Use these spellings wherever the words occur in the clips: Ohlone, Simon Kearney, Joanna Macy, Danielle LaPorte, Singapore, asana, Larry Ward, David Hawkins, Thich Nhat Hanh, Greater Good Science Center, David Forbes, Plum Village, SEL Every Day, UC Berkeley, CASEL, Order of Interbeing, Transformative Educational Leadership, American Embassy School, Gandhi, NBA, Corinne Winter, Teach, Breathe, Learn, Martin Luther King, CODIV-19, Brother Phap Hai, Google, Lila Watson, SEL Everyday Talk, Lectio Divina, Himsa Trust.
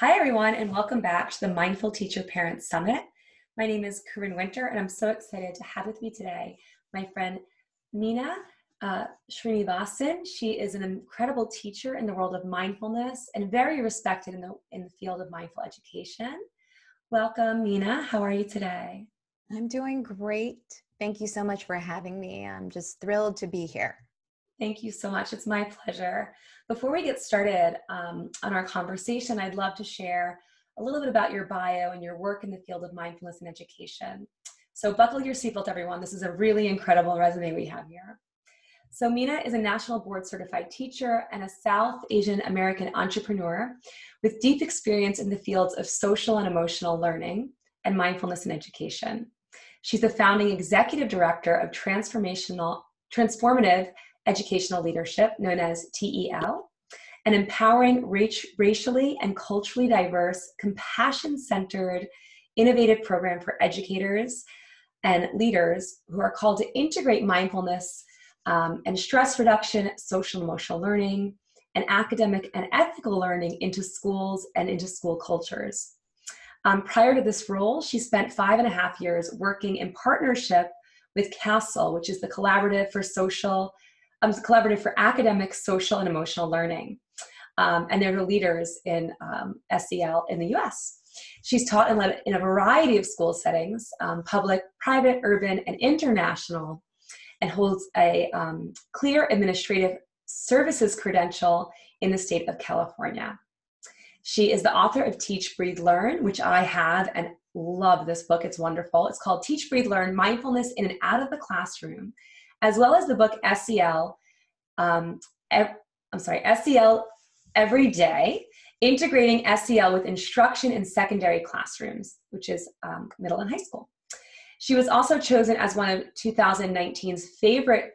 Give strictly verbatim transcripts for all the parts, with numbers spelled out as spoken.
Hi everyone, and welcome back to the Mindful Teacher Parent Summit. My name is Corinne Winter, and I'm so excited to have with me today my friend Meena uh, Srinivasan. She is an incredible teacher in the world of mindfulness and very respected in the, in the field of mindful education. Welcome, Meena. How are you today? I'm doing great. Thank you so much for having me. I'm just thrilled to be here. Thank you so much. It's my pleasure. Before we get started um, on our conversation, I'd love to share a little bit about your bio and your work in the field of mindfulness and education. So buckle your seatbelt, everyone. This is a really incredible resume we have here. So Meena is a national board certified teacher and a South Asian American entrepreneur with deep experience in the fields of social and emotional learning and mindfulness and education. She's the founding executive director of Transformational, Transformative Educational Leadership, known as T E L, an empowering rac racially and culturally diverse, compassion-centered, innovative program for educators and leaders who are called to integrate mindfulness um, and stress reduction, social and emotional learning, and academic and ethical learning into schools and into school cultures. Um, prior to this role, she spent five and a half years working in partnership with CASEL, which is the Collaborative for Social Um, collaborative for Academic, Social, and Emotional Learning. Um, and they're the leaders in um, S E L in the U S. She's taught and led in a variety of school settings, um, public, private, urban, and international, and holds a um, clear administrative services credential in the state of California. She is the author of Teach, Breathe, Learn, which I have and love this book. It's wonderful. It's called Teach, Breathe, Learn, Mindfulness in and Out of the Classroom, as well as the book S E L, um, e I'm sorry, S E L Every Day, Integrating S E L with Instruction in Secondary Classrooms, which is um, middle and high school. She was also chosen as one of two thousand nineteen's favorite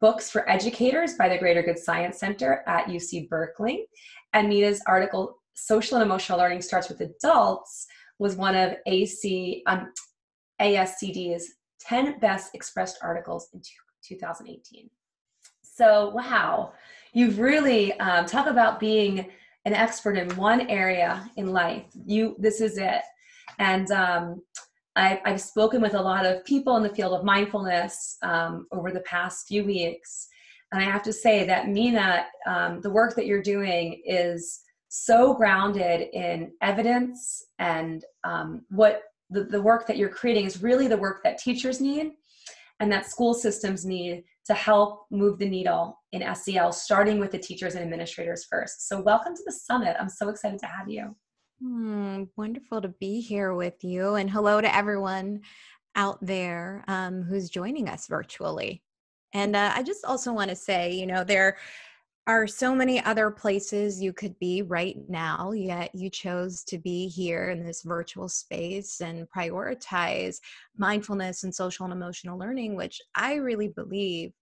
books for educators by the Greater Good Science Center at U C Berkeley. And Meena's article, Social and Emotional Learning Starts with Adults, was one of A C, um, A S C D's ten best expressed articles in two thousand eighteen. So wow, you've really um, talk about being an expert in one area in life. You, this is it. And um, I, I've spoken with a lot of people in the field of mindfulness um, over the past few weeks, and I have to say that Meena, um, the work that you're doing is so grounded in evidence, and um, what the, the work that you're creating is really the work that teachers need and that school systems need to help move the needle in S E L, starting with the teachers and administrators first. So welcome to the summit. I'm so excited to have you. Mm, wonderful to be here with you. And hello to everyone out there um, who's joining us virtually. And uh, I just also want to say, you know, there are so many other places you could be right now, yet you chose to be here in this virtual space and prioritize mindfulness and social and emotional learning, which I really believe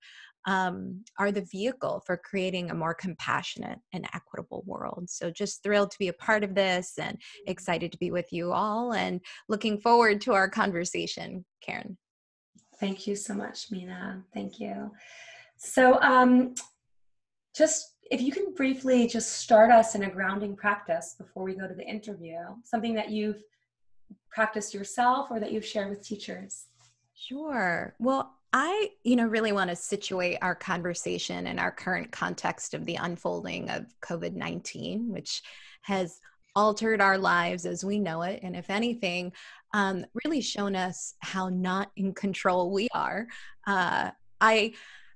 um, are the vehicle for creating a more compassionate and equitable world. So just thrilled to be a part of this and excited to be with you all, and looking forward to our conversation, Karen. Thank you so much, Meena. Thank you. So, um, just if you can briefly just start us in a grounding practice before we go to the interview, something that you've practiced yourself or that you've shared with teachers. Sure. Well, I, you know, really want to situate our conversation in our current context of the unfolding of COVID nineteen, which has altered our lives as we know it. And if anything, um, really shown us how not in control we are. Uh, I,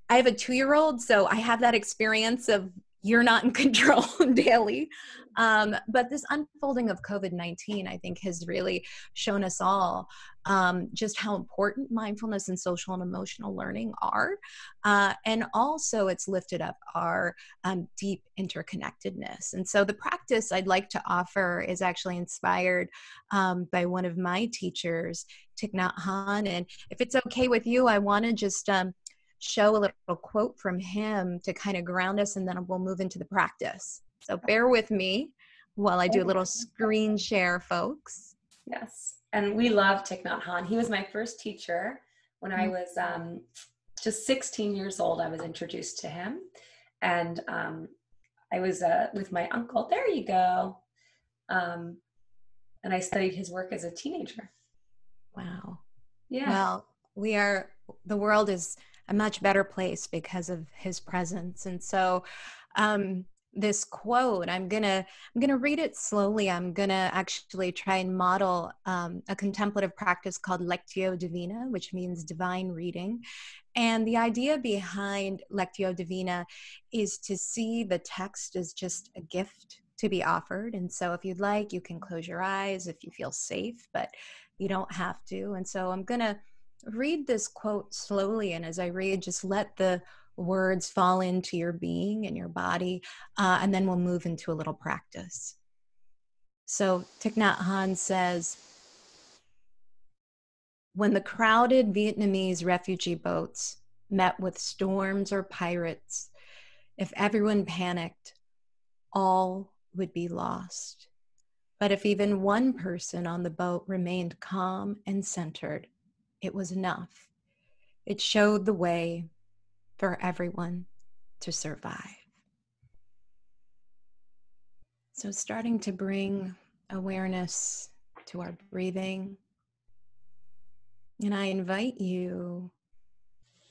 I have a two-year-old, so I have that experience of you're not in control daily. Um, but this unfolding of COVID nineteen, I think, has really shown us all um, just how important mindfulness and social and emotional learning are. Uh, and also, it's lifted up our um, deep interconnectedness. And so the practice I'd like to offer is actually inspired um, by one of my teachers, Thich Nhat Hanh. And if it's okay with you, I want to just um, show a little quote from him to kind of ground us, and then we'll move into the practice. So bear with me while I do a little screen share, folks. Yes, and we love Thich Nhat Hanh. He was my first teacher when I was um, just sixteen years old. I was introduced to him, and um, I was uh, with my uncle. There you go. Um, and I studied his work as a teenager. Wow. Yeah. Well, we are, the world is a much better place because of his presence. And so um, this quote, I'm gonna, I'm gonna read it slowly. I'm gonna actually try and model um, a contemplative practice called Lectio Divina, which means divine reading. And the idea behind Lectio Divina is to see the text as just a gift to be offered. And so if you'd like, you can close your eyes if you feel safe, but you don't have to. And so I'm gonna read this quote slowly, and as I read, just let the words fall into your being and your body, uh, and then we'll move into a little practice. So Thich Nhat Hanh says, when the crowded Vietnamese refugee boats met with storms or pirates, if everyone panicked, all would be lost. But if even one person on the boat remained calm and centered, it was enough. It showed the way for everyone to survive. So starting to bring awareness to our breathing. And I invite you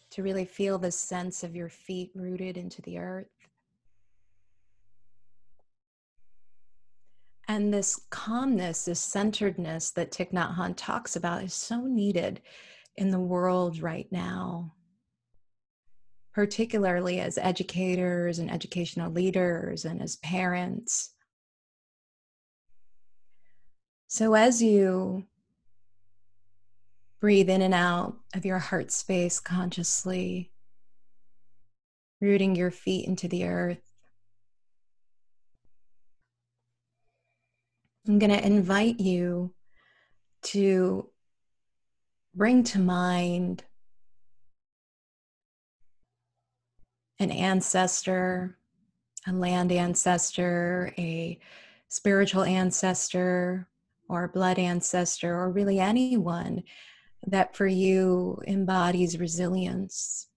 to really feel the sense of your feet rooted into the earth. And this calmness, this centeredness that Thich Nhat Hanh talks about is so needed in the world right now, particularly as educators and educational leaders and as parents. So as you breathe in and out of your heart space consciously, rooting your feet into the earth, I'm going to invite you to bring to mind an ancestor, a land ancestor, a spiritual ancestor, or a blood ancestor, or really anyone that for you embodies resilience.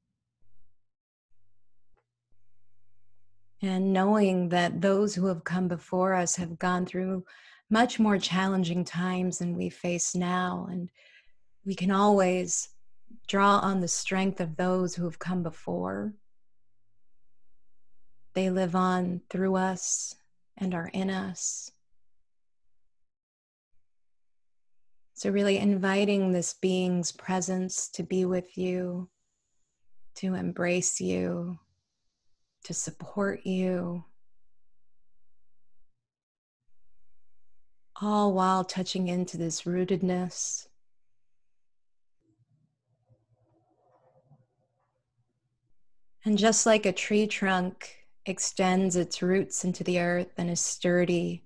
And knowing that those who have come before us have gone through much more challenging times than we face now. And we can always draw on the strength of those who have come before. They live on through us and are in us. So really inviting this being's presence to be with you, to embrace you, to support you, all while touching into this rootedness. And just like a tree trunk extends its roots into the earth and is sturdy,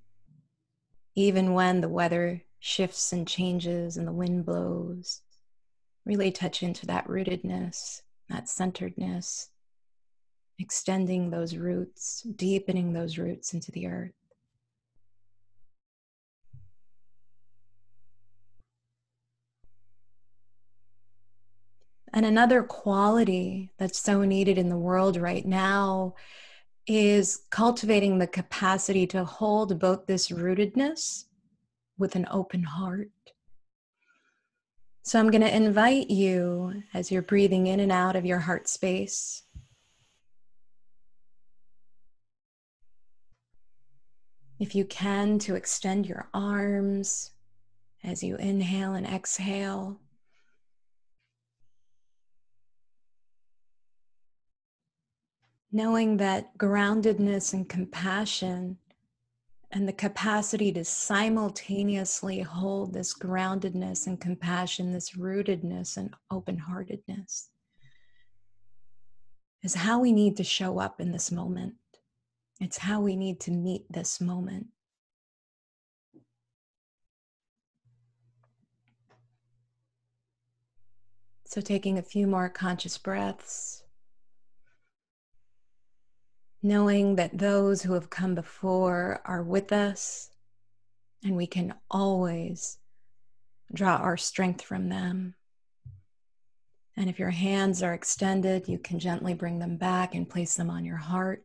even when the weather shifts and changes and the wind blows, really touch into that rootedness, that centeredness, extending those roots, deepening those roots into the earth. And another quality that's so needed in the world right now is cultivating the capacity to hold both this rootedness with an open heart. So I'm going to invite you, as you're breathing in and out of your heart space, if you can, to extend your arms as you inhale and exhale. Knowing that groundedness and compassion and the capacity to simultaneously hold this groundedness and compassion, this rootedness and open-heartedness, is how we need to show up in this moment. It's how we need to meet this moment. So taking a few more conscious breaths, knowing that those who have come before are with us, and we can always draw our strength from them. And if your hands are extended, you can gently bring them back and place them on your heart.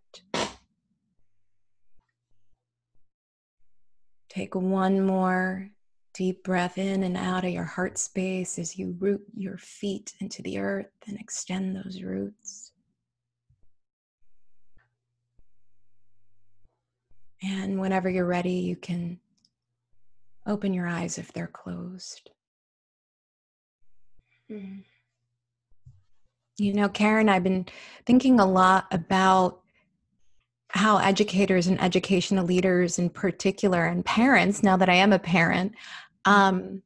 Take one more deep breath in and out of your heart space as you root your feet into the earth and extend those roots. And whenever you're ready, you can open your eyes if they're closed. Mm. You know, Karen, I've been thinking a lot about how educators and educational leaders in particular, and parents, now that I am a parent, um,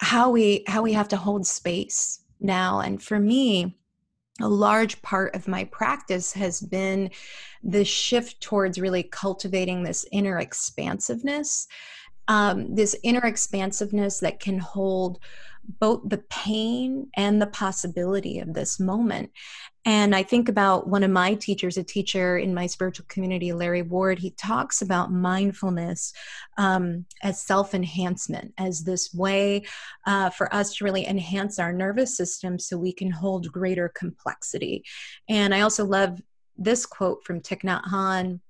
how we, how we have to hold space now. And for me, a large part of my practice has been this shift towards really cultivating this inner expansiveness, um, this inner expansiveness that can hold both the pain and the possibility of this moment. And I think about one of my teachers, a teacher in my spiritual community, Larry Ward. He talks about mindfulness um, as self-enhancement, as this way uh, for us to really enhance our nervous system so we can hold greater complexity. And I also love this quote from Thich Nhat Hanh,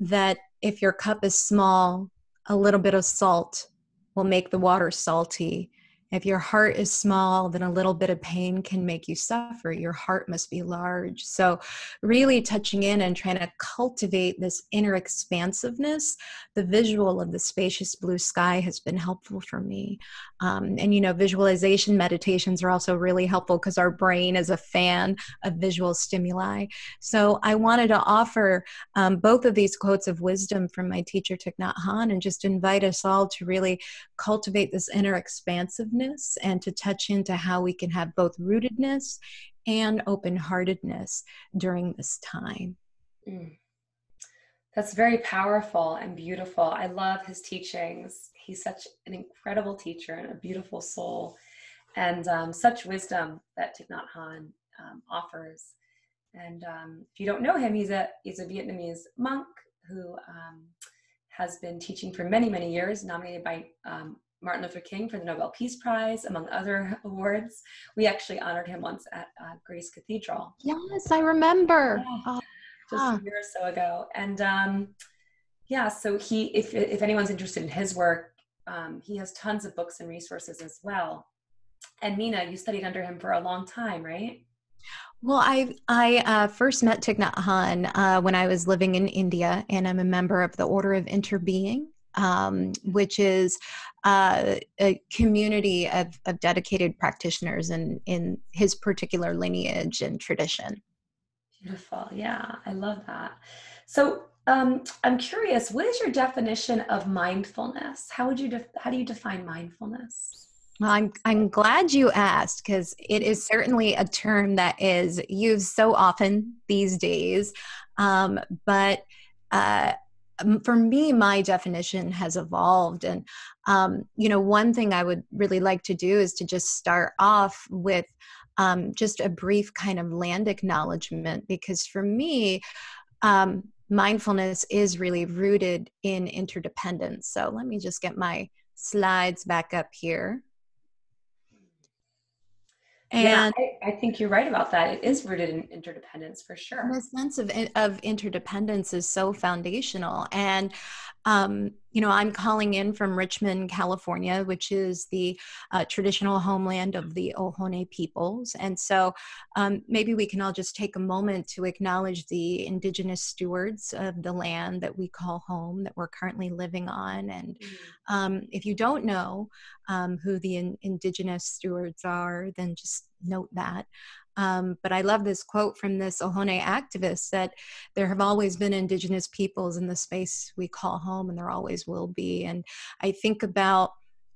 that if your cup is small, a little bit of salt will make the water salty. If your heart is small, then a little bit of pain can make you suffer. Your heart must be large. So really touching in and trying to cultivate this inner expansiveness, the visual of the spacious blue sky has been helpful for me. Um, and, you know, visualization meditations are also really helpful because our brain is a fan of visual stimuli. So I wanted to offer um, both of these quotes of wisdom from my teacher, Thich Nhat Hanh, and just invite us all to really cultivate this inner expansiveness and to touch into how we can have both rootedness and open-heartedness during this time. Mm. That's very powerful and beautiful. I love his teachings. He's such an incredible teacher and a beautiful soul, and um, such wisdom that Thich Nhat Hanh um, offers. And um, if you don't know him, he's a, he's a Vietnamese monk who um, has been teaching for many, many years, nominated by um, Martin Luther King for the Nobel Peace Prize, among other awards. We actually honored him once at uh, Grace Cathedral. Yes, I remember. Yeah, oh, just ah. a year or so ago. And um, yeah, so he, if, if anyone's interested in his work, um, he has tons of books and resources as well. And Meena, you studied under him for a long time, right? Well, I, I uh, first met Thich Nhat Hanh uh, when I was living in India, and I'm a member of the Order of Interbeing, um, which is Uh, a community of, of dedicated practitioners in, in his particular lineage and tradition. Beautiful. Yeah, I love that. So um, I'm curious, what is your definition of mindfulness? How would you def- how do you define mindfulness? Well, I'm, I'm glad you asked, because it is certainly a term that is used so often these days. Um, but uh, for me, my definition has evolved. And, um, you know, one thing I would really like to do is to just start off with um, just a brief kind of land acknowledgement, because for me, um, mindfulness is really rooted in interdependence. So let me just get my slides back up here. And yeah, I, I think you're right about that. It is rooted in interdependence for sure. The sense of, of interdependence is so foundational. And, um, you know, I'm calling in from Richmond, California, which is the uh, traditional homeland of the Ohlone peoples. And so um, maybe we can all just take a moment to acknowledge the indigenous stewards of the land that we call home, that we're currently living on. And mm-hmm. um, if you don't know um, who the in- indigenous stewards are, then just note that. Um, but I love this quote from this Ohlone activist, that there have always been indigenous peoples in the space we call home, and there always will be. And I think about,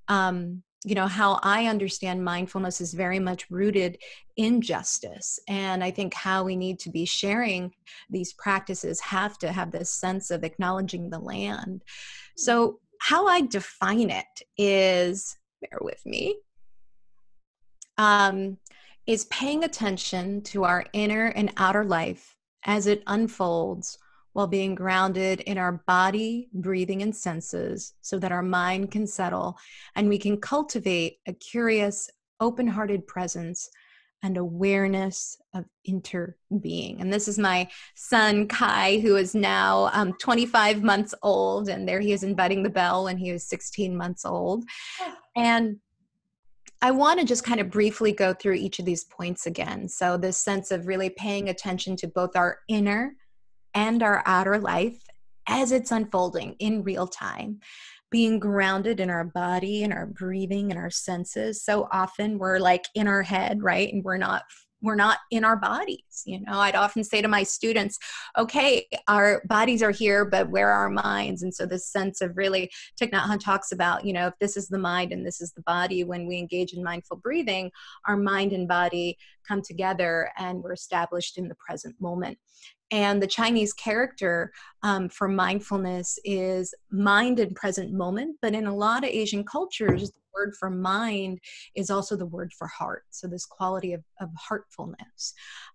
um, you know, how I understand mindfulness is very much rooted in justice. And I think how we need to be sharing these practices have to have this sense of acknowledging the land. So how I define it is, bear with me, um, is paying attention to our inner and outer life as it unfolds, while being grounded in our body, breathing, and senses, so that our mind can settle and we can cultivate a curious, open-hearted presence and awareness of interbeing. And this is my son, Kai, who is now um, twenty-five months old. And there he is inviting the bell when he was sixteen months old. And I want to just kind of briefly go through each of these points again. So this sense of really paying attention to both our inner and our outer life as it's unfolding in real time. Being grounded in our body and our breathing and our senses. So often we're like in our head, right? And we're not, we're not in our bodies. You know, I'd often say to my students, okay, our bodies are here, but where are our minds? And so this sense of really, Thich Nhat Hanh talks about, you know, if this is the mind and this is the body, when we engage in mindful breathing, our mind and body come together and we're established in the present moment. And the Chinese character um, for mindfulness is mind and present moment. But in a lot of Asian cultures, the word for mind is also the word for heart. So this quality of, of heartfulness.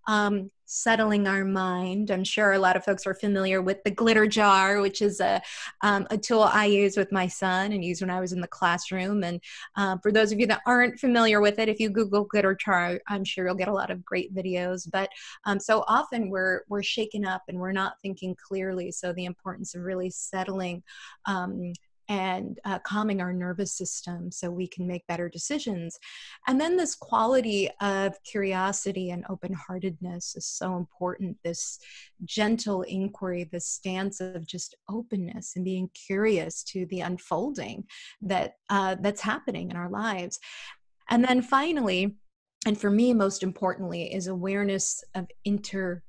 Um, settling our mind. I'm sure a lot of folks are familiar with the glitter jar, which is a, um, a tool I use with my son and used when I was in the classroom. And uh, for those of you that aren't familiar with it, if you Google glitter jar, I'm sure you'll get a lot of great videos. But um, so often we're, we're shaken up and we're not thinking clearly. So the importance of really settling um, and uh, calming our nervous system so we can make better decisions. And then this quality of curiosity and open-heartedness is so important, this gentle inquiry, this stance of just openness and being curious to the unfolding that uh, that's happening in our lives. And then finally, and for me most importantly, is awareness of interbeing.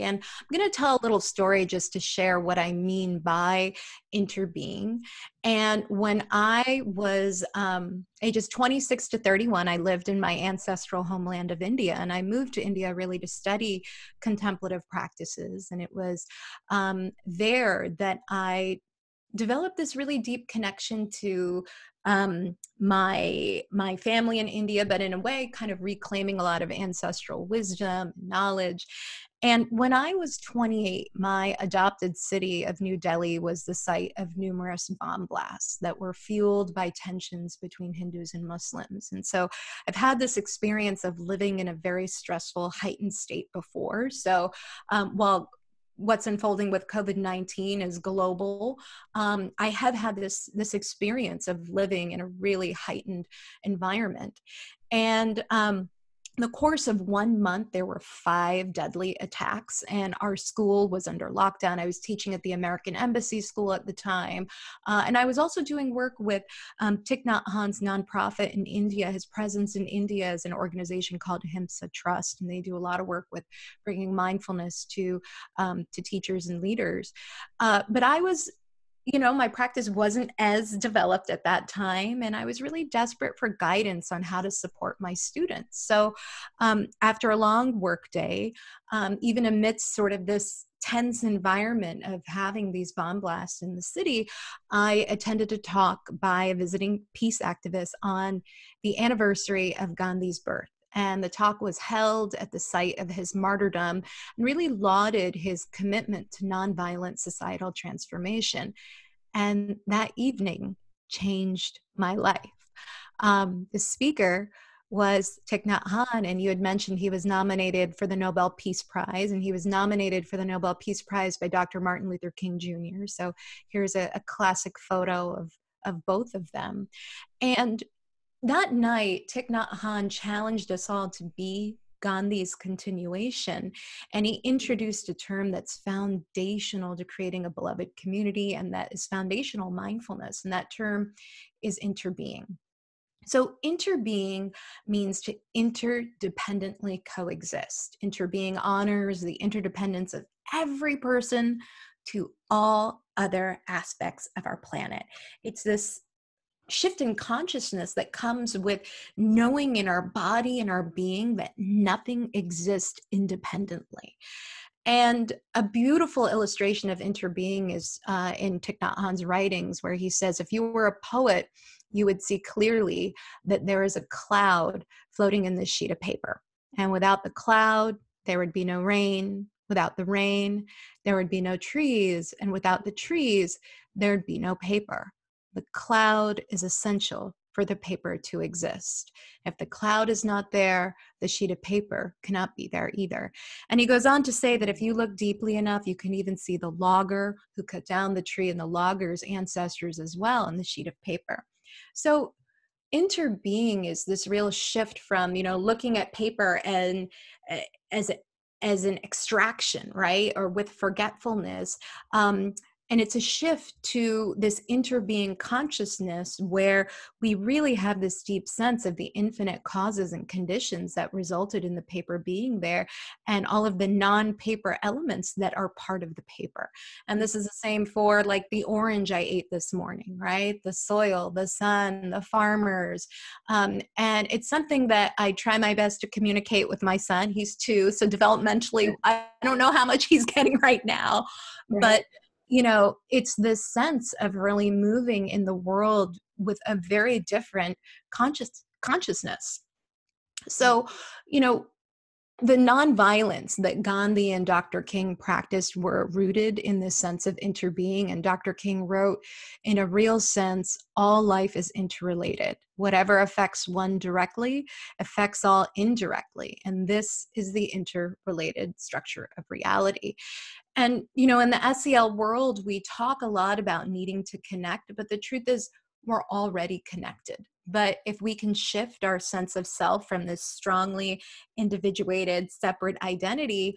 And I'm going to tell a little story just to share what I mean by interbeing. And when I was um, ages twenty-six to thirty-one, I lived in my ancestral homeland of India, and I moved to India really to study contemplative practices. And it was um, there that I developed this really deep connection to um, my, my family in India, but in a way kind of reclaiming a lot of ancestral wisdom, knowledge. And when I was twenty-eight, my adopted city of New Delhi was the site of numerous bomb blasts that were fueled by tensions between Hindus and Muslims. And so I've had this experience of living in a very stressful, heightened state before. So um, while what's unfolding with COVID nineteen is global. Um, I have had this, this experience of living in a really heightened environment. And um, in the course of one month, there were five deadly attacks, and our school was under lockdown. I was teaching at the American Embassy School at the time. Uh, and I was also doing work with um, Thich Nhat Hanh's nonprofit in India. His presence in India is an organization called Himsa Trust, and they do a lot of work with bringing mindfulness to, um, to teachers and leaders. Uh, but I was You know, my practice wasn't as developed at that time, and I was really desperate for guidance on how to support my students. So um, after a long work day, um, even amidst sort of this tense environment of having these bomb blasts in the city, I attended a talk by a visiting peace activist on the anniversary of Gandhi's birth. And the talk was held at the site of his martyrdom and really lauded his commitment to nonviolent societal transformation. And that evening changed my life. Um, the speaker was Thich Nhat Hanh, and you had mentioned he was nominated for the Nobel Peace Prize, and he was nominated for the Nobel Peace Prize by Doctor Martin Luther King, Junior So here's a, a classic photo of, of both of them. And that night, Thich Nhat Hanh challenged us all to be Gandhi's continuation, and he introduced a term that's foundational to creating a beloved community, and that is foundational mindfulness, and that term is interbeing. So interbeing means to interdependently coexist. Interbeing honors the interdependence of every person to all other aspects of our planet. It's this shift in consciousness that comes with knowing in our body and our being that nothing exists independently. And a beautiful illustration of interbeing is uh, in Thich Nhat Hanh's writings, where he says, if you were a poet, you would see clearly that there is a cloud floating in this sheet of paper. And without the cloud, there would be no rain. Without the rain, there would be no trees. And without the trees, there'd be no paper. The cloud is essential for the paper to exist. If the cloud is not there, the sheet of paper cannot be there either. And he goes on to say that if you look deeply enough, you can even see the logger who cut down the tree and the logger's ancestors as well in the sheet of paper. So interbeing is this real shift from, you know, looking at paper and uh, as, as an extraction, right? Or with forgetfulness. Um, And it's a shift to this interbeing consciousness where we really have this deep sense of the infinite causes and conditions that resulted in the paper being there and all of the non-paper elements that are part of the paper. And this is the same for like the orange I ate this morning, right? The soil, the sun, the farmers. Um, and it's something that I try my best to communicate with my son. He's two, so developmentally, I don't know how much he's getting right now, right. But you know, it's this sense of really moving in the world with a very different conscious consciousness. So, you know, the nonviolence that Gandhi and Doctor King practiced were rooted in this sense of interbeing. And Doctor King wrote, in a real sense, all life is interrelated. Whatever affects one directly affects all indirectly. And this is the interrelated structure of reality. And, you know, in the S E L world, we talk a lot about needing to connect, but the truth is we're already connected. But if we can shift our sense of self from this strongly individuated, separate identity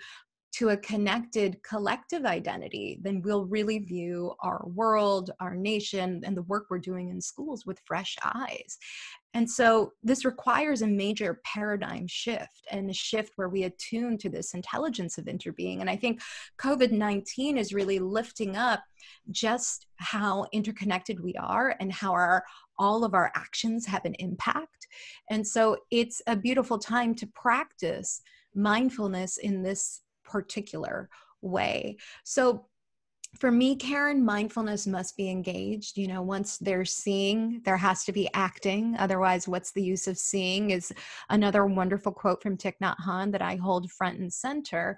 to a connected collective identity, then we'll really view our world, our nation, and the work we're doing in schools with fresh eyes. And so this requires a major paradigm shift and a shift where we attune to this intelligence of interbeing. And I think COVID nineteen is really lifting up just how interconnected we are and how our all of our actions have an impact. And so it's a beautiful time to practice mindfulness in this particular way. So for me, Karen, mindfulness must be engaged. You know, once they're seeing, there has to be acting. Otherwise, what's the use of seeing is another wonderful quote from Thich Nhat Hanh that I hold front and center.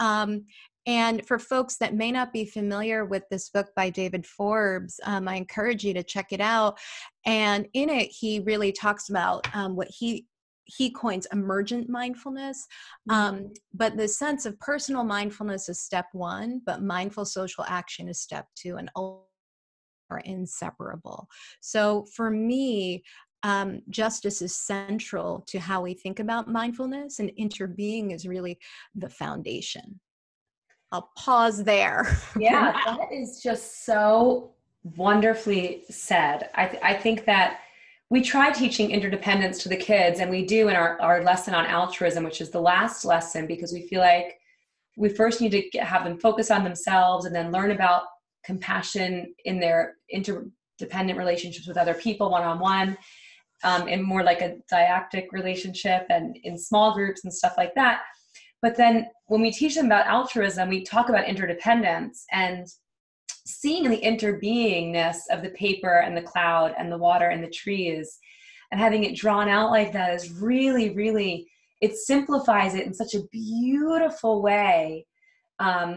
Um, And for folks that may not be familiar with this book by David Forbes, um, I encourage you to check it out. And in it, he really talks about um, what he he coins emergent mindfulness. Um, but the sense of personal mindfulness is step one, but mindful social action is step two, and all are inseparable. So for me, Um, justice is central to how we think about mindfulness, and interbeing is really the foundation. I'll pause there. Yeah, that is just so wonderfully said. I, th I think that we try teaching interdependence to the kids, and we do in our, our lesson on altruism, which is the last lesson, because we feel like we first need to get, have them focus on themselves and then learn about compassion in their interdependent relationships with other people one-on-one. Um, in more like a dyadic relationship and in small groups and stuff like that. But then when we teach them about altruism, we talk about interdependence and seeing the interbeingness of the paper and the cloud and the water and the trees, and having it drawn out like that is really, really, it simplifies it in such a beautiful way um,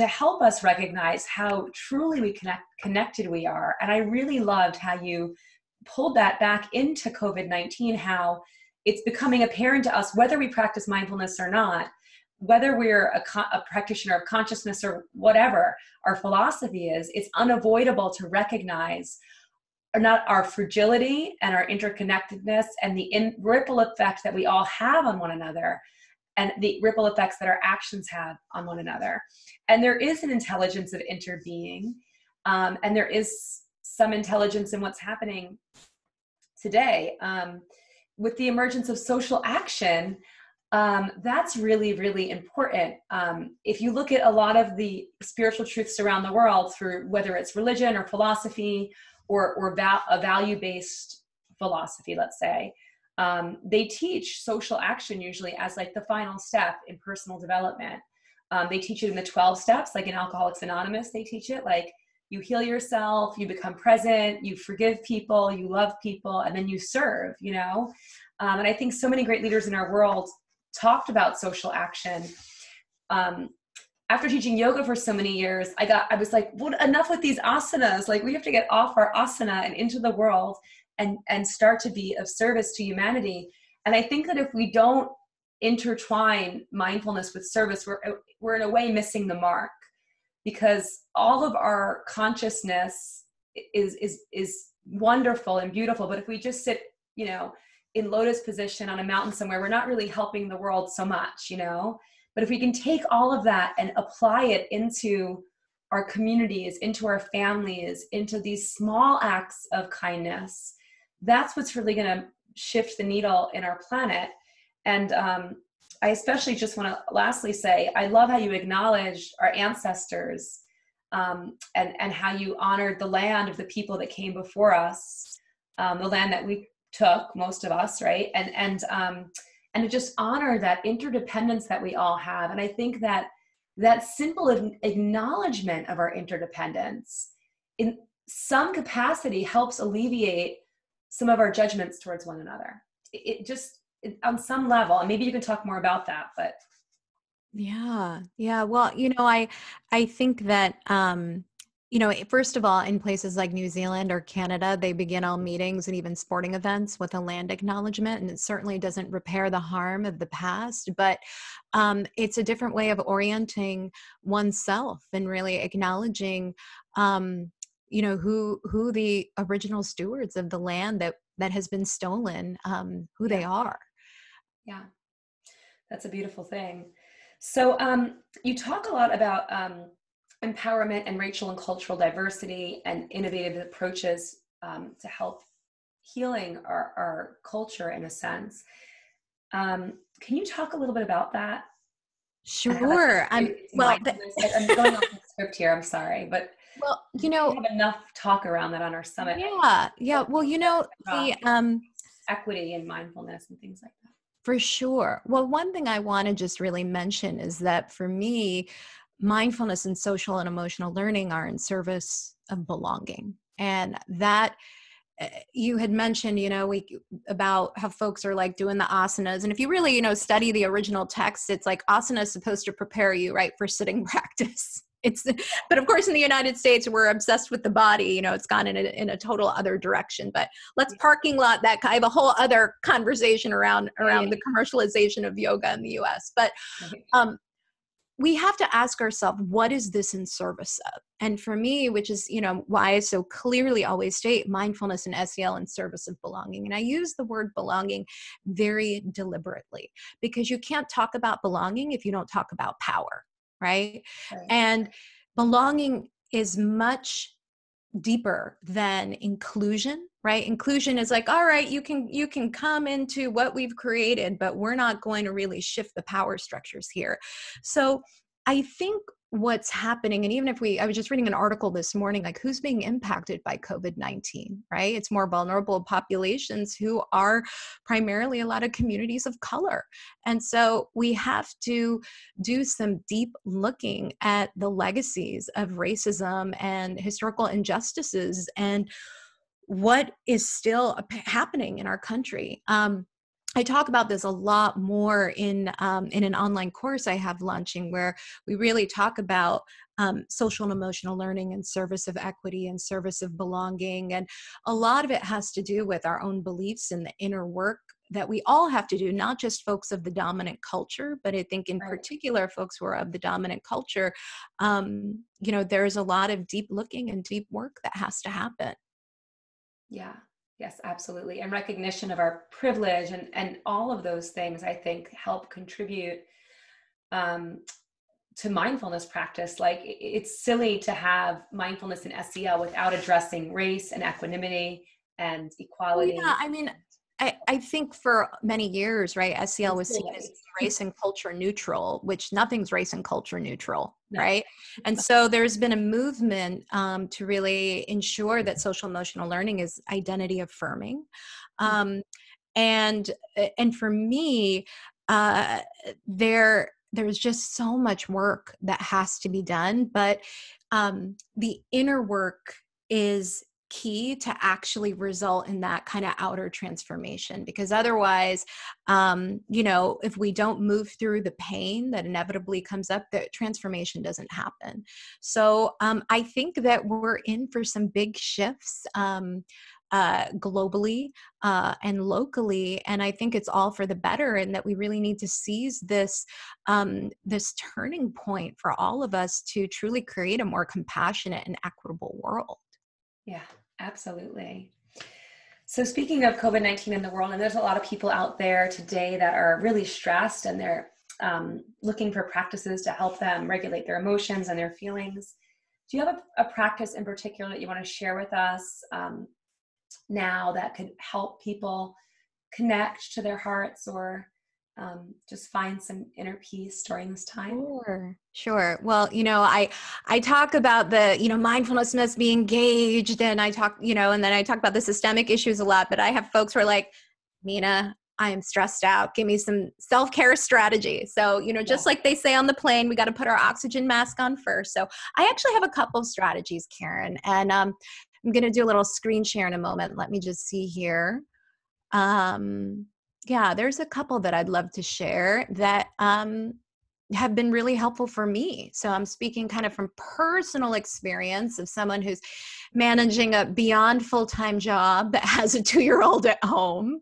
to help us recognize how truly we connect, connected we are. And I really loved how you pulled that back into COVID nineteen, how it's becoming apparent to us, whether we practice mindfulness or not, whether we're a, a practitioner of consciousness or whatever our philosophy is, it's unavoidable to recognize not our fragility and our interconnectedness and the in, ripple effect that we all have on one another, and the ripple effects that our actions have on one another. And there is an intelligence of interbeing, um, and there is some intelligence in what's happening today. Um, with the emergence of social action, um, that's really, really important. Um, if you look at a lot of the spiritual truths around the world through whether it's religion or philosophy or, or val- a value-based philosophy, let's say, um, they teach social action usually as like the final step in personal development. Um, they teach it in the twelve steps, like in Alcoholics Anonymous, they teach it like, you heal yourself, you become present, you forgive people, you love people, and then you serve, you know? Um, and I think so many great leaders in our world talked about social action. Um, after teaching yoga for so many years, I got, I was like, well, enough with these asanas. Like, we have to get off our asana and into the world and, and start to be of service to humanity. And I think that if we don't intertwine mindfulness with service, we're, we're in a way missing the mark, because all of our consciousness is, is, is wonderful and beautiful. But if we just sit, you know, in lotus position on a mountain somewhere, we're not really helping the world so much, you know. But if we can take all of that and apply it into our communities, into our families, into these small acts of kindness, that's what's really going to shift the needle in our planet. And um, I especially just want to lastly say, I love how you acknowledge our ancestors um, and, and how you honored the land of the people that came before us, um, the land that we took, most of us, right? And, and, um, and to just honor that interdependence that we all have. And I think that that simple acknowledgement of our interdependence in some capacity helps alleviate some of our judgments towards one another. It, it just, it, on some level, and maybe you can talk more about that, but. Yeah. Yeah. Well, you know, I, I think that, um, you know, first of all, in places like New Zealand or Canada, they begin all meetings and even sporting events with a land acknowledgement, and it certainly doesn't repair the harm of the past, but um, it's a different way of orienting oneself and really acknowledging, um, you know, who who the original stewards of the land that that has been stolen, um, who they are. Yeah, that's a beautiful thing. So um, you talk a lot about um, empowerment and racial and cultural diversity and innovative approaches um, to help healing our, our culture in a sense. Um, can you talk a little bit about that? Sure. I'm, well, but... I'm going off the script here. I'm sorry, but well, you know, we have enough talk around that on our summit. Yeah. Yeah. Well, you know, the um, equity and mindfulness and things like that. For sure. Well, one thing I want to just really mention is that for me, mindfulness and social and emotional learning are in service of belonging. And that you had mentioned, you know, we about how folks are like doing the asanas. And if you really, you know, study the original text, it's like asana is supposed to prepare you, right, for sitting practice. It's, but of course, in the United States, we're obsessed with the body. You know, it's gone in a, in a total other direction. But let's parking lot that. I have a whole other conversation around around the commercialization of yoga in the U S. But um, we have to ask ourselves, what is this in service of? And for me, which is, you know, why I so clearly always state mindfulness and S E L in service of belonging. And I use the word belonging very deliberately, because you can't talk about belonging if you don't talk about power. Right? Right. And belonging is much deeper than inclusion, right? Inclusion is like, all right, you can, you can come into what we've created, but we're not going to really shift the power structures here. So I think what's happening, and even if we, I was just reading an article this morning, like who's being impacted by COVID nineteen, right? It's more vulnerable populations who are primarily a lot of communities of color. And so we have to do some deep looking at the legacies of racism and historical injustices and what is still happening in our country. Um, I talk about this a lot more in, um, in an online course I have launching, where we really talk about um, social and emotional learning and service of equity and service of belonging. And a lot of it has to do with our own beliefs and the inner work that we all have to do, not just folks of the dominant culture, but I think in right. particular folks who are of the dominant culture, um, you know, there's a lot of deep looking and deep work that has to happen. Yeah. Yes, absolutely. And recognition of our privilege and, and all of those things, I think, help contribute um, to mindfulness practice. Like, it's silly to have mindfulness and S E L without addressing race and equanimity and equality. Yeah, I mean, I, I think for many years, right, S E L was seen as race and culture neutral, which nothing's race and culture neutral, no. right? And so there's been a movement um, to really ensure that social emotional learning is identity affirming. Um, and and for me, uh, there there's just so much work that has to be done, but um, the inner work is key to actually result in that kind of outer transformation, because otherwise, um, you know, if we don't move through the pain that inevitably comes up, the transformation doesn't happen. So um, I think that we're in for some big shifts um, uh, globally uh, and locally. And I think it's all for the better, and that we really need to seize this, um, this turning point for all of us to truly create a more compassionate and equitable world. Yeah, absolutely. So speaking of COVID nineteen in the world, and there's a lot of people out there today that are really stressed, and they're um, looking for practices to help them regulate their emotions and their feelings. Do you have a, a practice in particular that you want to share with us um, now that could help people connect to their hearts, or Um, just find some inner peace during this time? Sure. Sure. Well, you know, I, I talk about the, you know, mindfulness must be engaged, and I talk, you know, and then I talk about the systemic issues a lot, but I have folks who are like, Meena, I am stressed out. Give me some self-care strategy. So, you know, just yeah. like they say on the plane, we got to put our oxygen mask on first. So I actually have a couple of strategies, Karen, and um, I'm going to do a little screen share in a moment. Let me just see here. Um, Yeah, there's a couple that I'd love to share that um, have been really helpful for me. So I'm speaking kind of from personal experience of someone who's managing a beyond full-time job that has a two-year-old at home.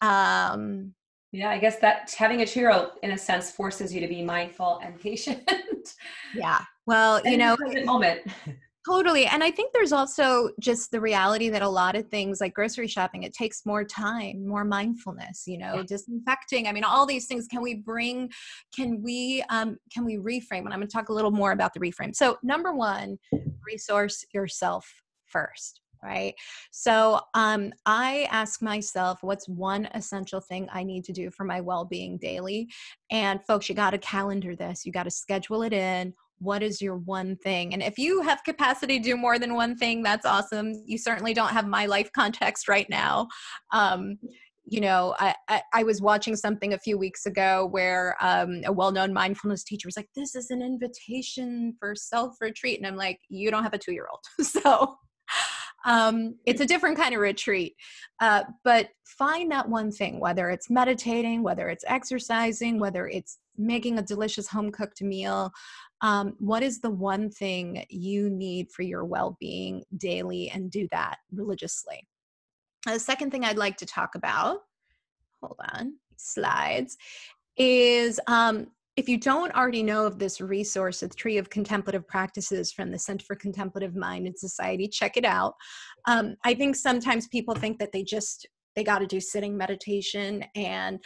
um, yeah, I guess that having a two-year-old, in a sense, forces you to be mindful and patient. Yeah, well, you know, in the moment. Totally. And I think there's also just the reality that a lot of things like grocery shopping, it takes more time, more mindfulness, you know, yeah. disinfecting. I mean, all these things, can we bring, can we, um, can we reframe? And I'm going to talk a little more about the reframe. So number one, resource yourself first, right? So um, I ask myself, what's one essential thing I need to do for my well-being daily? And folks, you got to calendar this. You got to schedule it in. What is your one thing? And if you have capacity to do more than one thing, that's awesome. You certainly don't have my life context right now. Um, you know, I, I, I was watching something a few weeks ago where um, a well-known mindfulness teacher was like, this is an invitation for self-retreat. And I'm like, you don't have a two-year-old. So um, it's a different kind of retreat. Uh, but find that one thing, whether it's meditating, whether it's exercising, whether it's making a delicious home-cooked meal. Um, what is the one thing you need for your well-being daily, and do that religiously? The second thing I'd like to talk about, hold on, slides, is um, if you don't already know of this resource, the Tree of Contemplative Practices from the Center for Contemplative Mind and Society, check it out. Um, I think sometimes people think that they just They got to do sitting meditation. And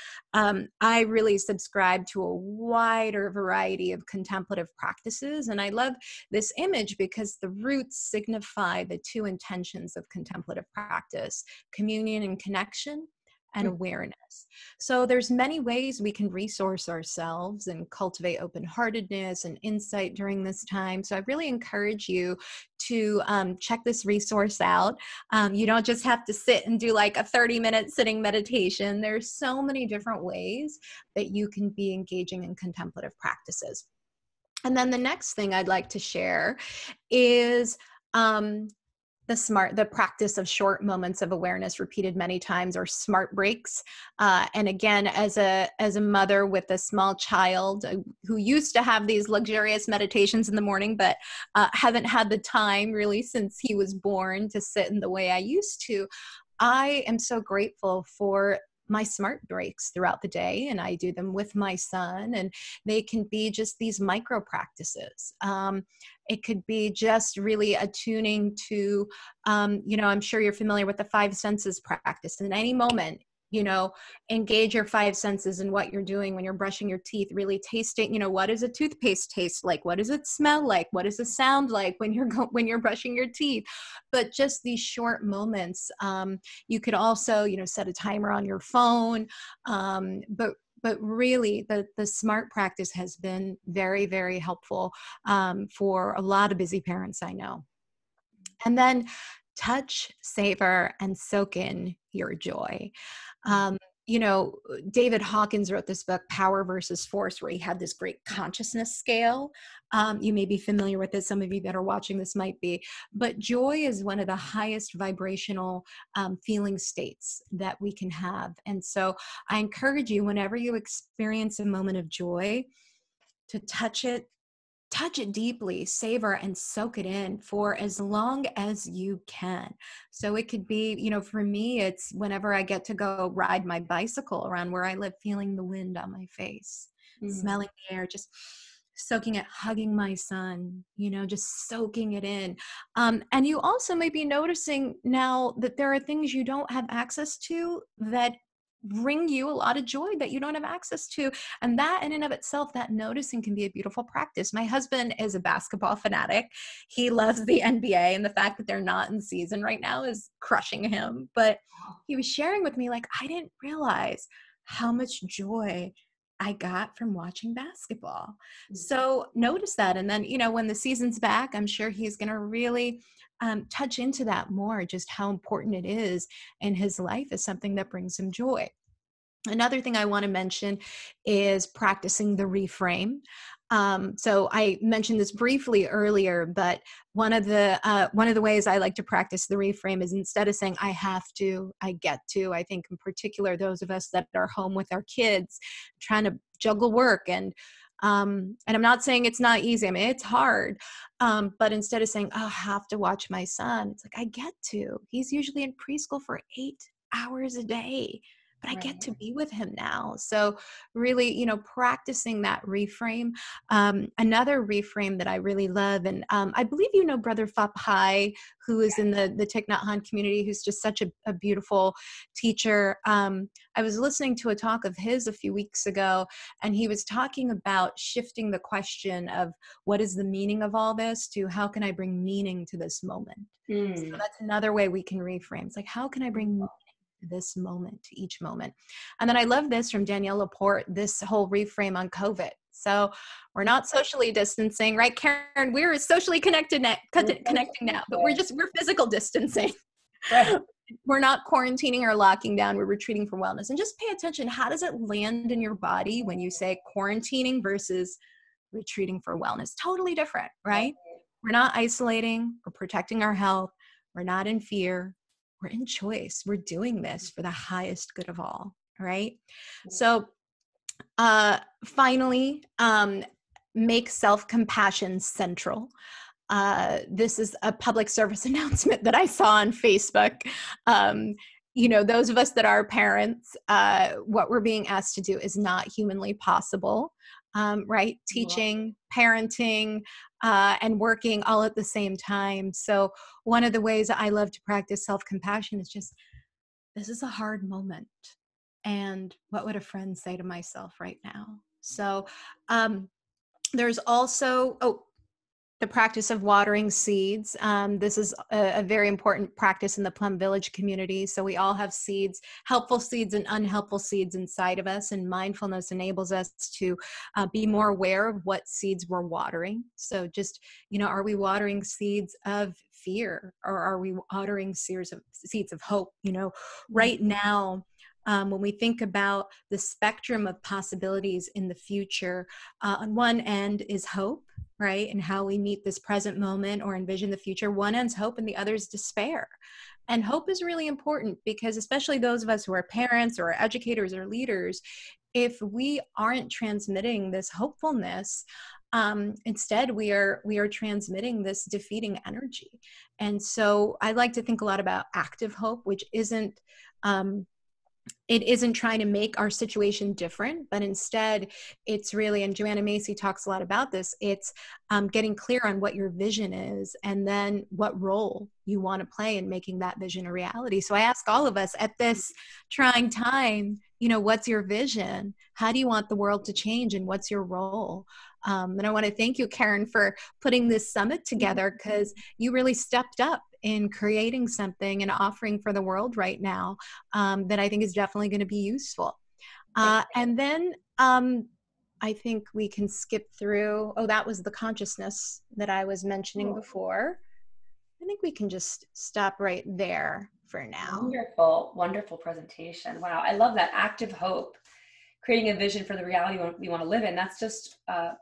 um, I really subscribe to a wider variety of contemplative practices. And I love this image because the roots signify the two intentions of contemplative practice: communion and connection, and awareness. So there's many ways we can resource ourselves and cultivate open-heartedness and insight during this time. So I really encourage you to um, check this resource out. Um, you don't just have to sit and do like a thirty minute sitting meditation. There's so many different ways that you can be engaging in contemplative practices. And then the next thing I'd like to share is um, The smart, the practice of short moments of awareness repeated many times, or smart breaks. Uh, and again, as a, as a mother with a small child who used to have these luxurious meditations in the morning, but uh, haven't had the time really since he was born to sit in the way I used to, I am so grateful for my smart breaks throughout the day, and I do them with my son, and they can be just these micro practices. Um, it could be just really attuning to, um, you know, I'm sure you're familiar with the five senses practice. In any moment, you know, engage your five senses in what you're doing when you're brushing your teeth, really tasting, you know, what does a toothpaste taste like? What does it smell like? What does it sound like when you're, go when you're brushing your teeth? But just these short moments. Um, you could also, you know, set a timer on your phone. Um, but, but really the, the SMART practice has been very, very helpful um, for a lot of busy parents I know. And then touch, savor, and soak in your joy. Um, you know, David Hawkins wrote this book, Power versus Force, where he had this great consciousness scale. Um, you may be familiar with it. Some of you that are watching this might be. But joy is one of the highest vibrational um, feeling states that we can have. And so I encourage you, whenever you experience a moment of joy, to touch it, touch it deeply, savor and soak it in for as long as you can. So it could be, you know, for me, it's whenever I get to go ride my bicycle around where I live, feeling the wind on my face, mm-hmm. smelling the air, just soaking it, hugging my son, you know, just soaking it in. Um, and you also may be noticing now that there are things you don't have access to that bring you a lot of joy that you don't have access to. And that in and of itself, that noticing can be a beautiful practice. My husband is a basketball fanatic. He loves the N B A, and the fact that they're not in season right now is crushing him. But he was sharing with me, like, I didn't realize how much joy I got from watching basketball. Mm-hmm. So notice that. And then, you know, when the season's back, I'm sure he's going to really um, touch into that more, just how important it is in his life as something that brings him joy. Another thing I want to mention is practicing the reframe. Um, so I mentioned this briefly earlier, but one of the uh, one of the ways I like to practice the reframe is instead of saying, I have to, I get to. I think in particular, those of us that are home with our kids, trying to juggle work, and um, and I'm not saying it's not easy. I mean, it's hard. Um, but instead of saying, oh, I have to watch my son, it's like, I get to. He's usually in preschool for eight hours a day. But I get to be with him now. So really, you know, practicing that reframe. Um, another reframe that I really love, and um, I believe you know Brother Phap Hai, who is in the, the Thich Nhat Hanh community, who's just such a, a beautiful teacher. Um, I was listening to a talk of his a few weeks ago, and he was talking about shifting the question of what is the meaning of all this to how can I bring meaning to this moment? Mm. So that's another way we can reframe. It's like, how can I bring meaning this moment to each moment? And then I love this from Danielle LaPorte, this whole reframe on COVID. So we're not socially distancing, right, Karen? We're socially connected, net, connecting now, but we're just, we're physical distancing. Right. We're not quarantining or locking down. We're retreating for wellness. And just pay attention. How does it land in your body when you say quarantining versus retreating for wellness? Totally different, right? We're not isolating or protecting our health. We're not in fear. We're in choice. We're doing this for the highest good of all, right? So uh, finally, um, make self-compassion central. Uh, this is a public service announcement that I saw on Facebook. Um, you know, those of us that are parents, uh, what we're being asked to do is not humanly possible, um, right? Teaching, parenting, Uh, and working all at the same time. So one of the ways I love to practice self-compassion is just, this is a hard moment. And what would a friend say to myself right now? So um, there's also, oh, the practice of watering seeds. Um, this is a, a very important practice in the Plum Village community. So we all have seeds, helpful seeds and unhelpful seeds inside of us. And mindfulness enables us to uh, be more aware of what seeds we're watering. So just, you know, are we watering seeds of fear, or are we watering seeds of, seeds of hope? You know, right now, Um, when we think about the spectrum of possibilities in the future, uh, on one end is hope, right? And how we meet this present moment or envision the future. One end's hope and the other is despair. And hope is really important because especially those of us who are parents or educators or leaders, if we aren't transmitting this hopefulness, Um, instead, we are we are transmitting this defeating energy. And so I like to think a lot about active hope, which isn't, um, it isn't trying to make our situation different, but instead it's really, and Joanna Macy talks a lot about this, it's um, getting clear on what your vision is and then what role you want to play in making that vision a reality. So I ask all of us at this trying time, you know, what's your vision? How do you want the world to change and what's your role? Um, and I want to thank you, Karen, for putting this summit together because you really stepped up in creating something and offering for the world right now um, that I think is definitely going to be useful. Uh, and then um, I think we can skip through. Oh, that was the consciousness that I was mentioning cool. before. I think we can just stop right there for now. Wonderful, wonderful presentation. Wow, I love that active hope, creating a vision for the reality we want to live in. That's just uh,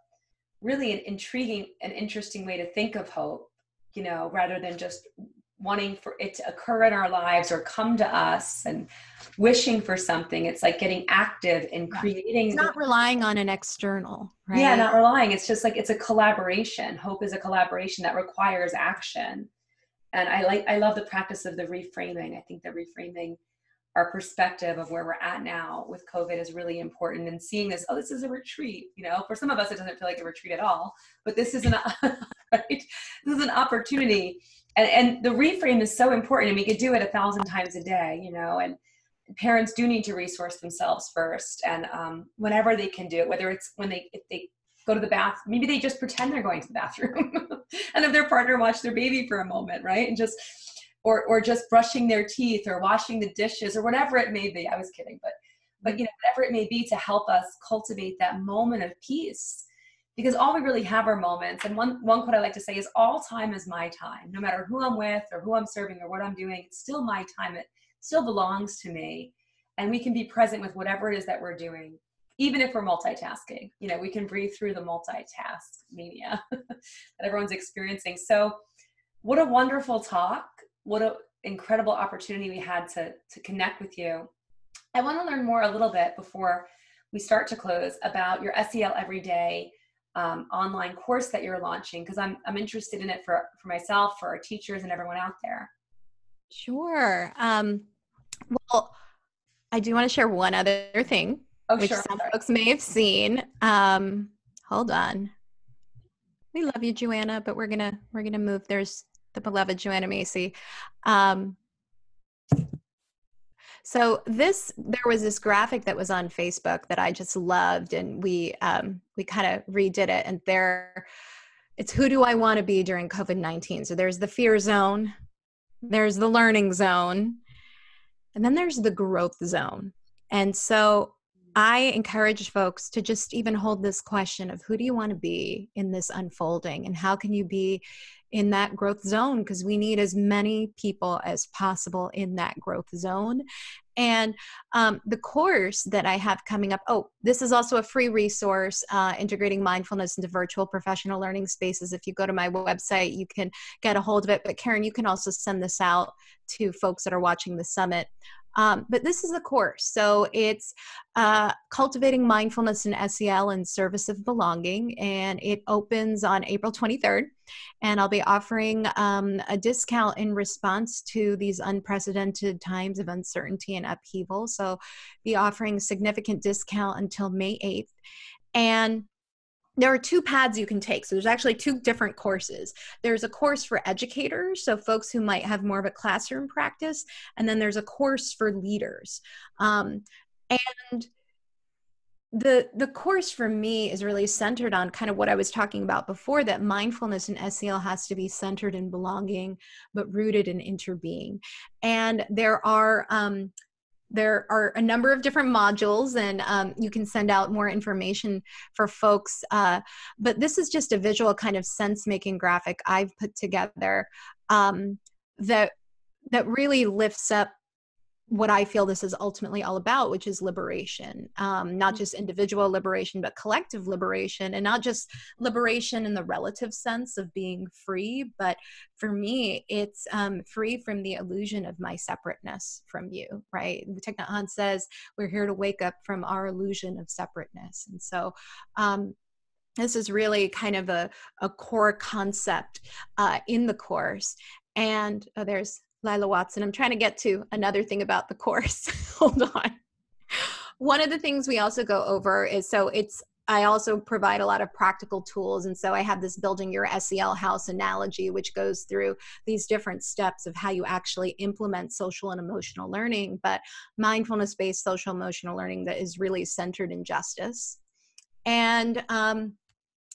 really an intriguing and interesting way to think of hope, you know, rather than just wanting for it to occur in our lives or come to us and wishing for something. It's like getting active and creating. It's not the, relying on an external, right? Yeah, not relying. It's just like, it's a collaboration. Hope is a collaboration that requires action. And I like, I love the practice of the reframing. I think the reframing our perspective of where we're at now with COVID is really important, and seeing this, oh, this is a retreat. You know, for some of us, it doesn't feel like a retreat at all, but this is an, right? This is an opportunity. And, and the reframe is so important, and we could do it a thousand times a day, you know, and parents do need to resource themselves first. And um, whenever they can do it, whether it's when they, if they go to the bath, maybe they just pretend they're going to the bathroom and if their partner watched their baby for a moment, right? And just, or, or just brushing their teeth or washing the dishes or whatever it may be. I was kidding, but, but, you know, whatever it may be to help us cultivate that moment of peace, because all we really have are moments. And one, one quote I like to say is, all time is my time. No matter who I'm with or who I'm serving or what I'm doing, it's still my time. It still belongs to me. And we can be present with whatever it is that we're doing, even if we're multitasking. You know, we can breathe through the multitask mania that everyone's experiencing. So what a wonderful talk. What an incredible opportunity we had to, to connect with you. I want to learn more a little bit before we start to close about your S E L Everyday um, online course that you're launching, because I'm, I'm interested in it for, for myself, for our teachers and everyone out there. Sure. Um, well, I do want to share one other thing, oh, which sure. some folks may have seen. Um, hold on. We love you, Joanna, but we're going to, we're going to move. There's the beloved Joanna Macy. Um, so this, there was this graphic that was on Facebook that I just loved, and we um, we kind of redid it. And there, it's who do I want to be during COVID nineteen? So there's the fear zone, there's the learning zone, and then there's the growth zone. And so I encourage folks to just even hold this question of who do you want to be in this unfolding, and how can you be in that growth zone, because we need as many people as possible in that growth zone. And um, the course that I have coming up, oh, this is also a free resource, uh, integrating mindfulness into virtual professional learning spaces. If you go to my website, you can get a hold of it. But Karen, you can also send this out to folks that are watching the summit. Um, but this is the course. So it's uh, Cultivating Mindfulness in S E L and Service of Belonging, and it opens on April twenty-third. And I'll be offering um, a discount in response to these unprecedented times of uncertainty and upheaval. So be offering a significant discount until May eighth. And there are two paths you can take. So there's actually two different courses. There's a course for educators, so folks who might have more of a classroom practice, and then there's a course for leaders. Um, and the, the course for me is really centered on kind of what I was talking about before, that mindfulness in S E L has to be centered in belonging, but rooted in interbeing. And there are... Um, There are a number of different modules, and um, you can send out more information for folks. Uh, but this is just a visual kind of sense-making graphic I've put together um, that, that really lifts up what I feel this is ultimately all about, which is liberation, um, not just individual liberation, but collective liberation, and not just liberation in the relative sense of being free. But for me, it's um, free from the illusion of my separateness from you, right? Thich Nhat Hanh says, we're here to wake up from our illusion of separateness. And so um, this is really kind of a, a core concept uh, in the course. And oh, there's Lila Watson. I'm trying to get to another thing about the course. Hold on. One of the things we also go over is, so it's, I also provide a lot of practical tools. And so I have this building your S E L house analogy, which goes through these different steps of how you actually implement social and emotional learning, but mindfulness-based social emotional learning that is really centered in justice. And, um,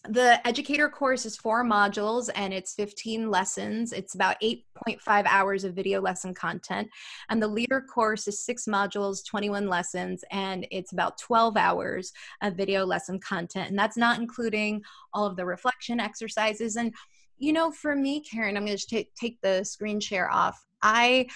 the educator course is four modules, and it's fifteen lessons. It's about eight point five hours of video lesson content. And the leader course is six modules, twenty-one lessons, and it's about twelve hours of video lesson content. And that's not including all of the reflection exercises. And, you know, for me, Karen, I'm going to take, take the screen share off. I,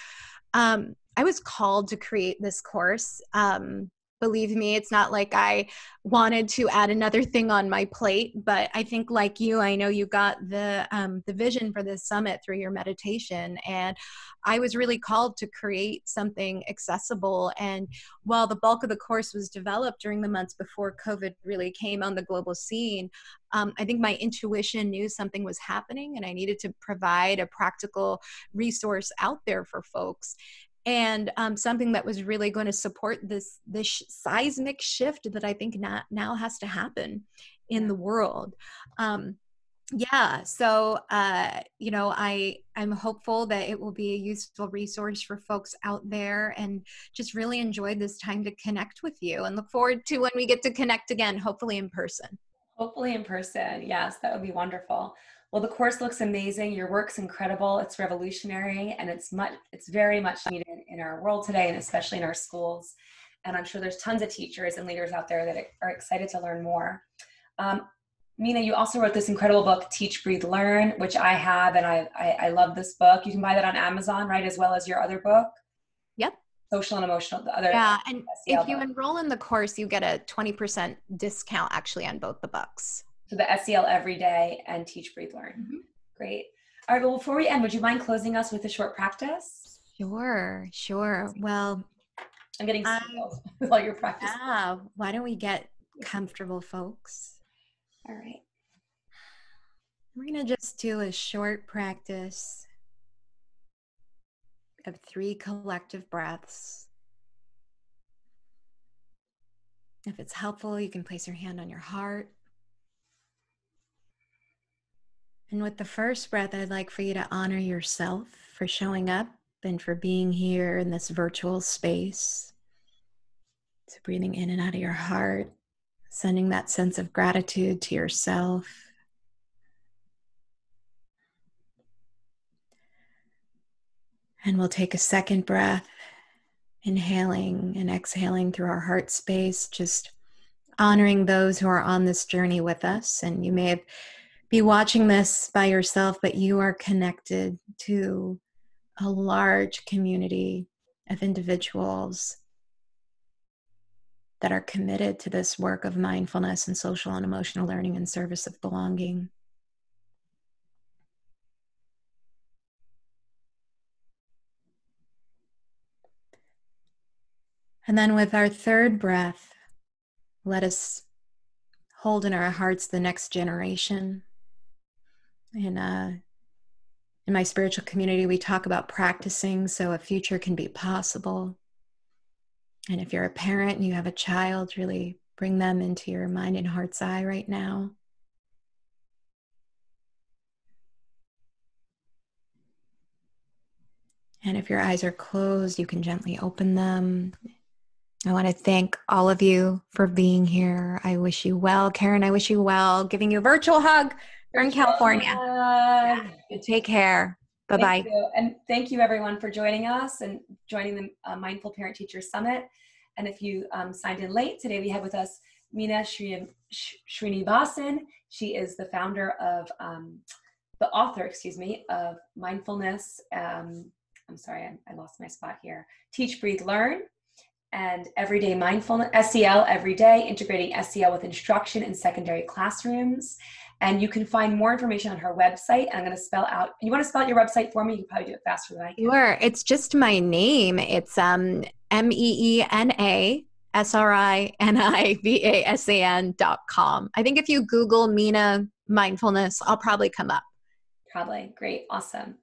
um, I was called to create this course, um, Believe me, it's not like I wanted to add another thing on my plate, but I think like you, I know you got the, um, the vision for this summit through your meditation. And I was really called to create something accessible. And while the bulk of the course was developed during the months before COVID really came on the global scene, um, I think my intuition knew something was happening and I needed to provide a practical resource out there for folks. And um, something that was really going to support this, this sh seismic shift that I think not, now has to happen in the world. Um, yeah, so, uh, you know, I, I'm hopeful that it will be a useful resource for folks out there, and just really enjoyed this time to connect with you and look forward to when we get to connect again, hopefully in person. Hopefully in person, yes, that would be wonderful. Well, the course looks amazing. Your work's incredible. It's revolutionary, and it's much, it's very much needed in our world today, and especially in our schools. And I'm sure there's tons of teachers and leaders out there that are excited to learn more. Um, Meena, you also wrote this incredible book, Teach, Breathe, Learn, which I have, and I, I, I love this book. You can buy that on Amazon, right, as well as your other book? Yep. Social and emotional, the other. Yeah, and if you enroll in the course, you get a twenty percent discount actually on both the books. So the S E L Every Day and Teach, Breathe, Learn. Mm-hmm. Great. All right, well, before we end, would you mind closing us with a short practice? Sure, sure. Well, I'm getting um, so with all your practice. Yeah, why don't we get comfortable, folks? All right. We're going to just do a short practice of three collective breaths. If it's helpful, you can place your hand on your heart. And with the first breath, I'd like for you to honor yourself for showing up and for being here in this virtual space. So breathing in and out of your heart, sending that sense of gratitude to yourself. And we'll take a second breath, inhaling and exhaling through our heart space, just honoring those who are on this journey with us. And you may have be watching this by yourself, but you are connected to a large community of individuals that are committed to this work of mindfulness and social and emotional learning in service of belonging. And then with our third breath, let us hold in our hearts the next generation. In, uh, in my spiritual community, we talk about practicing so a future can be possible. And if you're a parent and you have a child, really bring them into your mind and heart's eye right now. And if your eyes are closed, you can gently open them. I want to thank all of you for being here. I wish you well. Karen, I wish you well. Giving you a virtual hug. You're in California. Yeah. Take care. Bye-bye. And thank you everyone for joining us and joining the uh, Mindful Parent Teacher Summit. And if you um, signed in late, today we have with us Meena Srinivasan. She is the founder of, um, the author, excuse me, of Mindfulness. Um, I'm sorry, I, I lost my spot here. Teach, Breathe, Learn. And Everyday Mindfulness, S E L Every Day, integrating S E L with instruction in secondary classrooms. And you can find more information on her website. I'm going to spell out. You want to spell out your website for me? You can probably do it faster than I can. Sure. It's just my name. It's um, M E E N A S R I N I V A S A N dot com. I think if you Google Meena Mindfulness, I'll probably come up. Probably. Great. Awesome.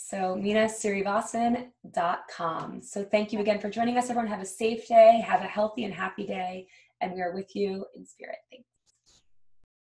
So meena srinivasan dot com. So thank you again for joining us, everyone. Have a safe day, have a healthy and happy day, and we are with you in spirit. Thanks.